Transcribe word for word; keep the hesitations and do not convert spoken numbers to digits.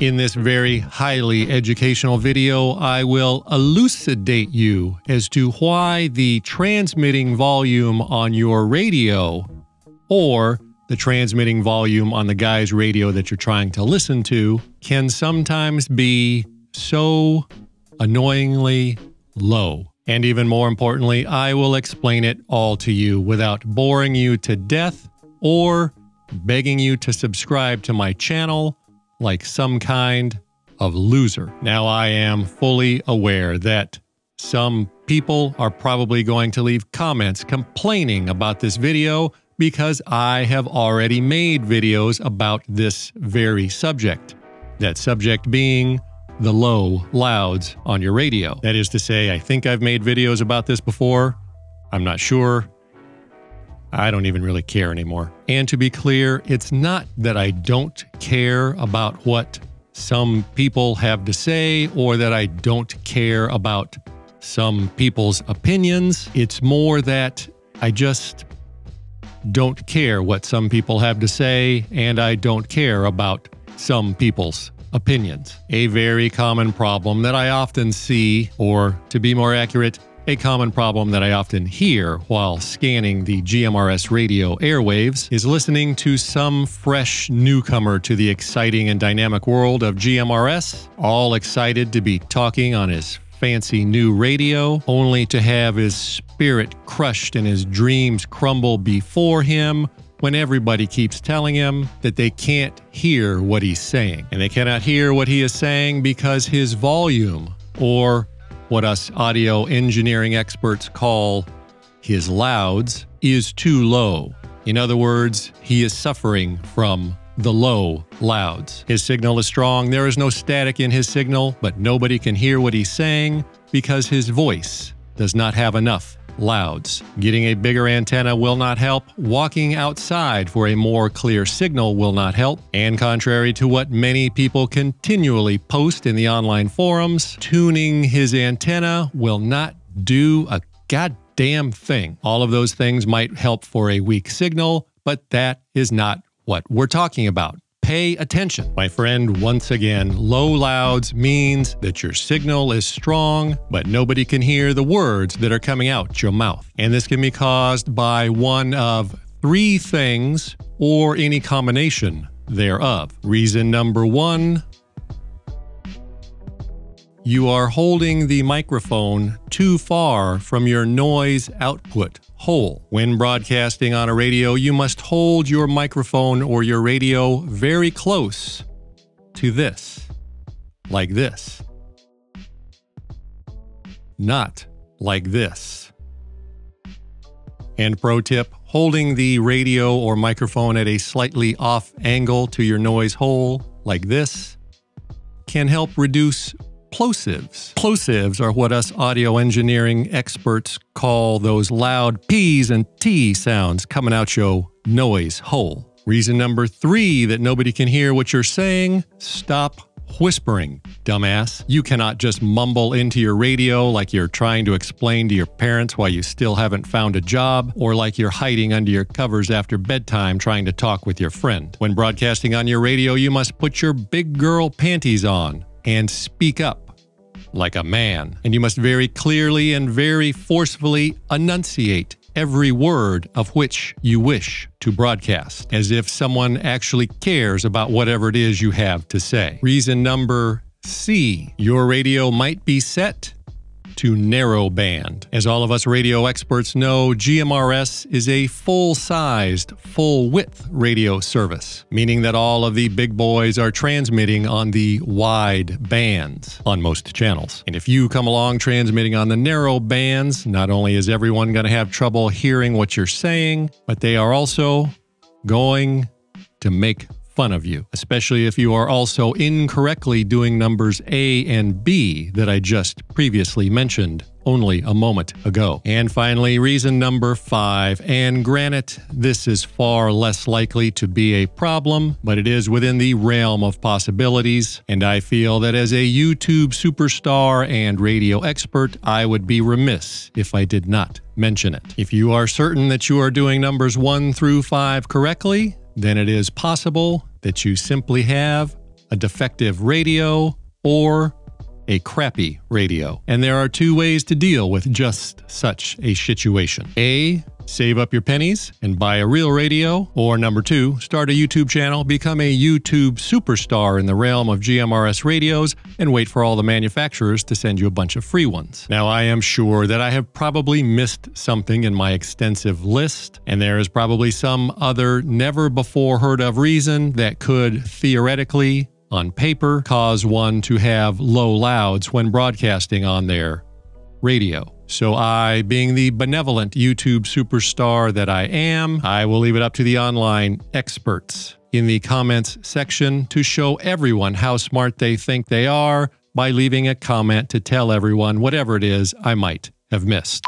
In this very highly educational video, I will elucidate you as to why the transmitting volume on your radio, or the transmitting volume on the guy's radio that you're trying to listen to, can sometimes be so annoyingly low. And even more importantly, I will explain it all to you without boring you to death or begging you to subscribe to my channel like some kind of loser. Now, I am fully aware that some people are probably going to leave comments complaining about this video because I have already made videos about this very subject. That subject being the low louds on your radio. That is to say, I think I've made videos about this before. I'm not sure. I don't even really care anymore. And to be clear, it's not that I don't care about what some people have to say or that I don't care about some people's opinions. It's more that I just don't care what some people have to say, and I don't care about some people's opinions. A very common problem that I often see, or to be more accurate, a common problem that I often hear while scanning the G M R S radio airwaves is listening to some fresh newcomer to the exciting and dynamic world of G M R S, all excited to be talking on his fancy new radio, only to have his spirit crushed and his dreams crumble before him when everybody keeps telling him that they can't hear what he's saying. And they cannot hear what he is saying because his volume, or what us audio engineering experts call his louds, is too low. In other words, he is suffering from the low louds. His signal is strong, there is no static in his signal, but nobody can hear what he's saying because his voice does not have enough louds. Getting a bigger antenna will not help, walking outside for a more clear signal will not help, and contrary to what many people continually post in the online forums, tuning his antenna will not do a goddamn thing. All of those things might help for a weak signal, but that is not what we're talking about. Pay attention. My friend, once again, low louds means that your signal is strong, but nobody can hear the words that are coming out your mouth. And this can be caused by one of three things, or any combination thereof. Reason number one, you are holding the microphone too far from your noise output hole. When broadcasting on a radio, you must hold your microphone or your radio very close to this, like this, not like this. And pro tip, holding the radio or microphone at a slightly off angle to your noise hole, like this, can help reduce plosives. Plosives are what us audio engineering experts call those loud P's and T sounds coming out your noise hole. Reason number three that nobody can hear what you're saying, stop whispering, dumbass. You cannot just mumble into your radio like you're trying to explain to your parents why you still haven't found a job, or like you're hiding under your covers after bedtime trying to talk with your friend. When broadcasting on your radio, you must put your big girl panties on and speak up like a man. And you must very clearly and very forcefully enunciate every word of which you wish to broadcast, as if someone actually cares about whatever it is you have to say. Reason number C, your radio might be set to narrowband. As all of us radio experts know, G M R S is a full-sized, full-width radio service, meaning that all of the big boys are transmitting on the wide bands on most channels. And if you come along transmitting on the narrow bands, not only is everyone going to have trouble hearing what you're saying, but they are also going to make fun of you, especially if you are also incorrectly doing numbers A and B that I just previously mentioned only a moment ago. And finally, reason number five, and granted, this is far less likely to be a problem, but it is within the realm of possibilities, and I feel that as a YouTube superstar and radio expert, I would be remiss if I did not mention it. If you are certain that you are doing numbers one through five correctly, then it is possible that you simply have a defective radio, or a crappy radio. And there are two ways to deal with just such a situation. A, save up your pennies and buy a real radio. Or number two, start a YouTube channel, become a YouTube superstar in the realm of G M R S radios, and wait for all the manufacturers to send you a bunch of free ones. Now, I am sure that I have probably missed something in my extensive list, and there is probably some other never before heard of reason that could theoretically, on paper, cause one to have low louds when broadcasting on their radio. So I, being the benevolent YouTube superstar that I am, I will leave it up to the online experts in the comments section to show everyone how smart they think they are by leaving a comment to tell everyone whatever it is I might have missed.